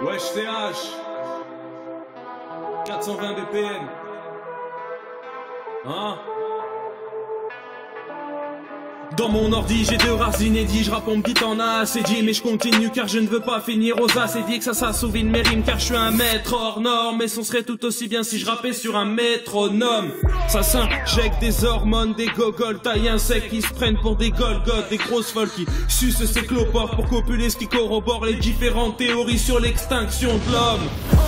Wesh TH 420 bpm. Hein? Dans mon ordi j'ai deux rares inédits, je rappe on me dit t'en as assez dit, mais je continue car je ne veux pas finir aux as et dit que ça s'assouvine mes rimes car je suis un maître hors norme. Et son serait tout aussi bien si je rappais sur un métronome. Ça s'injecte des hormones, des gogoles, taille insectes qui se prennent pour des golgotes, des grosses folles qui sucent ces cloports pour copuler, ce qui corrobore les différentes théories sur l'extinction de l'homme.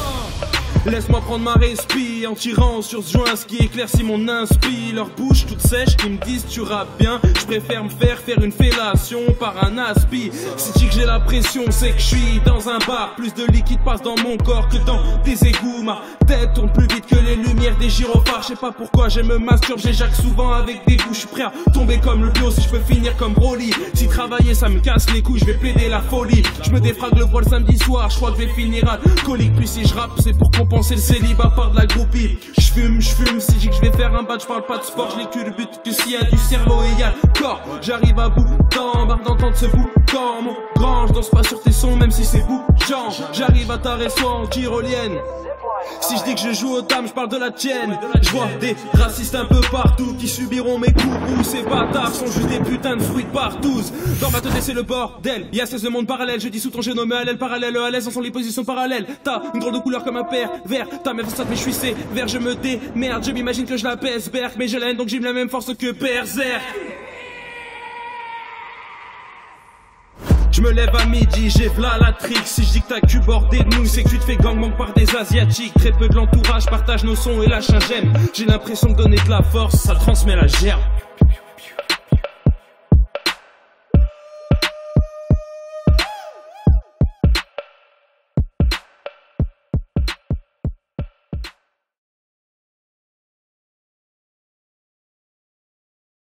Laisse-moi prendre ma respi en tirant sur ce joint, ce qui éclaircit mon inspi. Leur bouche toute sèche qui me disent tu rappes bien, je préfère me faire une fellation par un aspi. Si tu dis que j'ai la pression, c'est que je suis dans un bar, plus de liquide passe dans mon corps que dans des égouts. Ma tête tourne plus vite que les lumières des gyrophares. Je sais pas pourquoi je me masturbe, j'éjacque souvent avec des coups. Je suis prêt à tomber comme le bio si je peux finir comme Broly. Si travailler ça me casse les couilles, je vais plaider la folie. Je me défrague le voile samedi soir, je crois que je vais finir alcoolique. Puis si je rappe c'est pour comprendre c'est le célibat par de la groupie. J'fume, si j'ai que je vais faire un badge, je parle pas de sport, je les culbute que s'il y a du cerveau et y a le corps. J'arrive à bout temps, barre d'entendre ce bout quand mon grand, je danse pas sur tes sons même si c'est bougeant. J'arrive à ta récence tyrolienne. Si je dis que je joue aux dames, je parle de la tienne. Je vois des racistes un peu partout qui subiront mes coups. Ou ces bâtards sont juste des putains de fruits de partouze. Dans ma tête c'est le bordel, y'a 16 mondes parallèles. Je dis sous ton génome à l'aile parallèle, à l'aise dans les positions parallèles. T'as une drôle de couleur comme un pervers, t'as mes façades mais je suis sévère. Je me démerde, je m'imagine que je la pèse Berk, mais je la haine donc j'ai la même force que Berserk. Je me lève à midi, j'ai v'là la trique. Si je dis que t'as cul bordé de nouilles, c'est que tu te fais gangbang par des asiatiques. Très peu de l'entourage partage nos sons et la chingem. J'ai l'impression de donner de la force, ça transmet la gerbe.